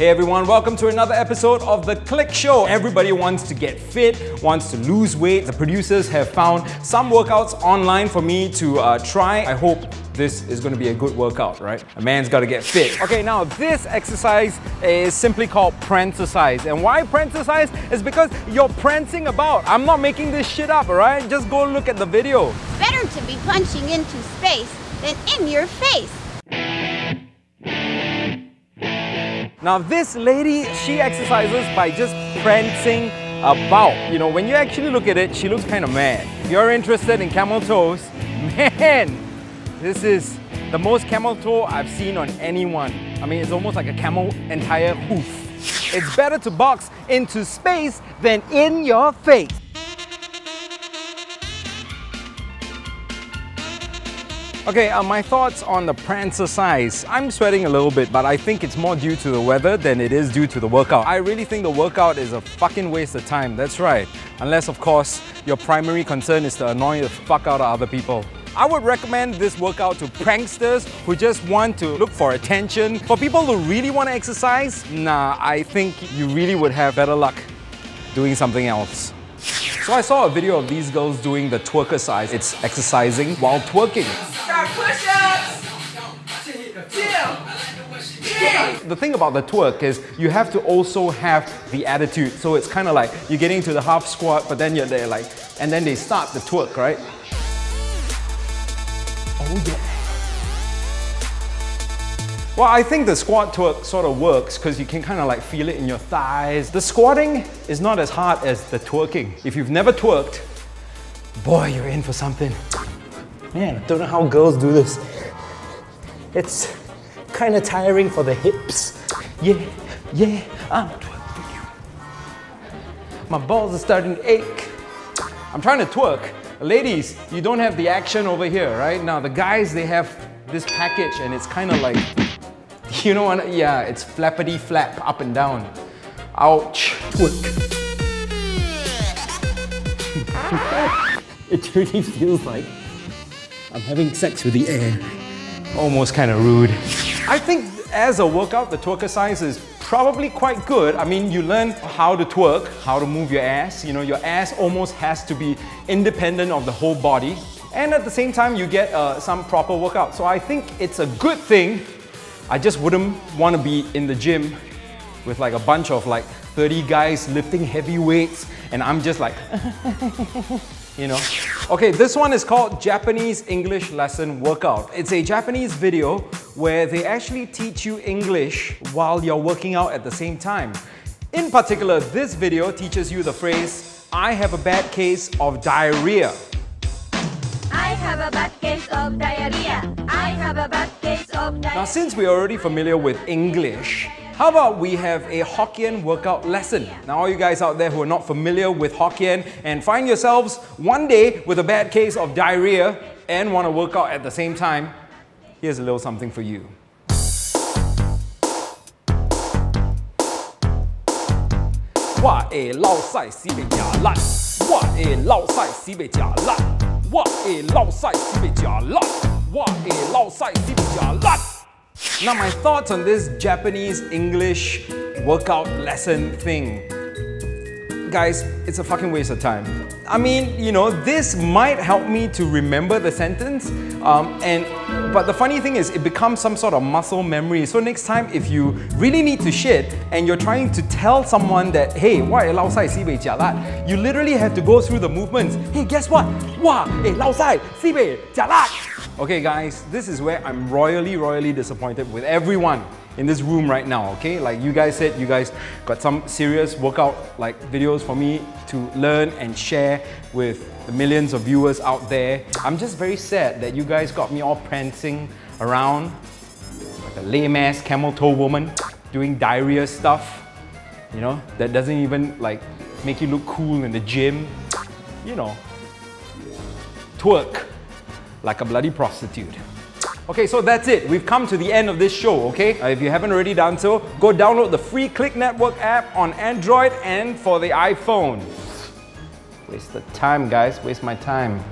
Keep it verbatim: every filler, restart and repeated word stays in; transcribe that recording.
Hey everyone, welcome to another episode of The Click Show. Everybody wants to get fit, wants to lose weight. The producers have found some workouts online for me to uh, try. I hope this is going to be a good workout, right? A man's got to get fit. Okay, now this exercise is simply called Prancercise. And why Prancercise? Is because you're prancing about. I'm not making this shit up, alright? Just go look at the video. Better to be punching into space than in your face. Now this lady, she exercises by just prancing about. You know, when you actually look at it, she looks kind of mad. If you're interested in camel toes, man, this is the most camel toe I've seen on anyone. I mean, it's almost like a camel entire hoof. It's better to box into space than in your face. Okay, uh, my thoughts on the Prancercise. I'm sweating a little bit, but I think it's more due to the weather than it is due to the workout. I really think the workout is a fucking waste of time, that's right. Unless, of course, your primary concern is to annoy the fuck out of other people. I would recommend this workout to pranksters who just want to look for attention. For people who really want to exercise, nah, I think you really would have better luck doing something else. So I saw a video of these girls doing the twerkercise. It's exercising while twerking. Start push-ups. Two. Three. The thing about the twerk is you have to also have the attitude. So it's kind of like you're getting to the half squat, but then you're there like, and then they start the twerk, right? Oh yeah. Well, I think the squat twerk sort of works because you can kind of like feel it in your thighs. The squatting is not as hard as the twerking. If you've never twerked, boy, you're in for something. Man, I don't know how girls do this. It's kind of tiring for the hips. Yeah, yeah, I'm twerking you. My balls are starting to ache. I'm trying to twerk. Ladies, you don't have the action over here, right? Now, the guys, they have this package and it's kind of like, you know what? Yeah, it's flappity flap up and down. Ouch. Twerk. It really feels like I'm having sex with the air. Almost kind of rude. I think as a workout, the twerkercise is probably quite good. I mean, you learn how to twerk, how to move your ass. You know, your ass almost has to be independent of the whole body. And at the same time, you get uh, some proper workout. So I think it's a good thing. I just wouldn't want to be in the gym with like a bunch of like thirty guys lifting heavy weights and I'm just like, you know. Okay, this one is called Japanese English Lesson Workout. It's a Japanese video where they actually teach you English while you're working out at the same time. In particular, this video teaches you the phrase, I have a bad case of diarrhea. I have a bad case of diarrhea. I have a bad case of diarrhea. Now, since we're already familiar with English, how about we have a Hokkien workout lesson? Now, all you guys out there who are not familiar with Hokkien and find yourselves one day with a bad case of diarrhea and want to work out at the same time, here's a little something for you. What a lao sai sibei jia lan. What a lao sai sibei jia lan. What a lao sai sibei jia lan. What a lao sai sibei jia lan. Now my thoughts on this Japanese English workout lesson thing. Guys, it's a fucking waste of time. I mean, you know, this might help me to remember the sentence, um, and but the funny thing is it becomes some sort of muscle memory. So next time if you really need to shit and you're trying to tell someone that, hey, wah eh lao sai sibei jia lan, you literally have to go through the movements. Hey, guess what? Wah eh lao sai sibei jia lan. Okay guys, this is where I'm royally, royally disappointed with everyone in this room right now, okay? Like you guys said, you guys got some serious workout like videos for me to learn and share with the millions of viewers out there. I'm just very sad that you guys got me all prancing around like a lame-ass camel-toe woman doing diarrhea stuff, you know, that doesn't even like make you look cool in the gym. You know, twerk like a bloody prostitute. Okay, so that's it. We've come to the end of this show, okay? Uh, if you haven't already done so, go download the free Click Network app on Android and for the iPhone. Waste the time, guys. Waste my time.